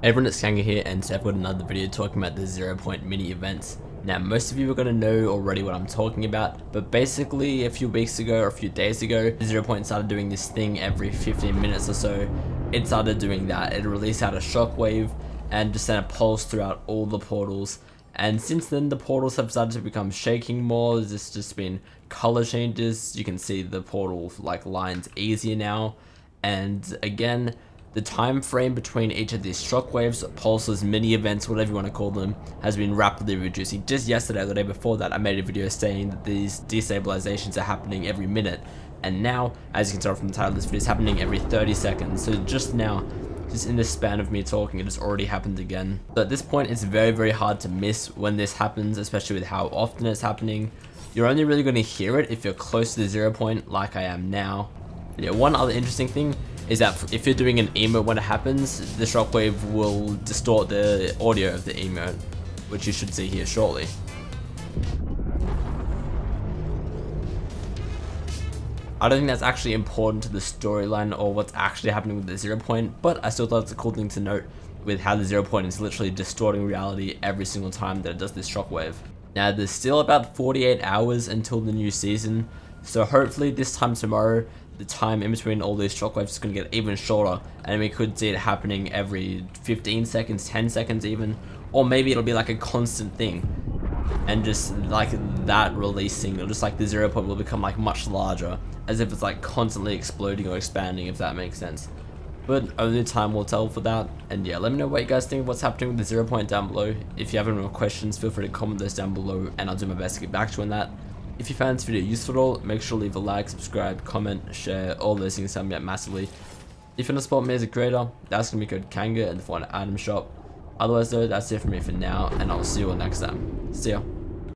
Everyone, it's Kanga here, and today I've got another video talking about the 0 Point mini events. Now, most of you are going to know already what I'm talking about, but basically a few weeks ago or a few days ago, 0 Point started doing this thing every 15 minutes or so. It started doing that. It released out a shockwave and just sent a pulse throughout all the portals. And since then, the portals have started to become shaking more. There's just been color changes. You can see the portal like lines easier now. And again, the time frame between each of these shockwaves, pulses, mini events, whatever you want to call them, has been rapidly reducing. Just yesterday or the day before that, I made a video saying that these destabilizations are happening every minute. And now, as you can tell from the title of this video, it's happening every 30 seconds. So just now, just in the span of me talking, it has already happened again. So at this point, it's very, very hard to miss when this happens, especially with how often it's happening. You're only really going to hear it if you're close to the 0 Point, like I am now. Yeah, one other interesting thing is that if you're doing an emote when it happens, the shockwave will distort the audio of the emote, which you should see here shortly. I don't think that's actually important to the storyline or what's actually happening with the 0 Point, but I still thought it's a cool thing to note with how the 0 Point is literally distorting reality every single time that it does this shockwave. Now, there's still about 48 hours until the new season, so hopefully this time tomorrow, the time in between all these shockwaves is going to get even shorter, and we could see it happening every 15 seconds, 10 seconds even, or maybe it'll be like a constant thing, and just like that releasing, or just like the 0 Point will become like much larger, as if it's like constantly exploding or expanding, if that makes sense. But only time will tell for that. And yeah, let me know what you guys think of what's happening with the 0 Point down below. If you have any more questions, feel free to comment those down below, and I'll do my best to get back to you on that. If you found this video useful at all, make sure to leave a like, subscribe, comment, share, all those things help me out massively. If you want to support me as a creator, that's going to be code Kanga in the Fortnite item shop. Otherwise though, that's it for me for now, and I'll see you all next time. See ya.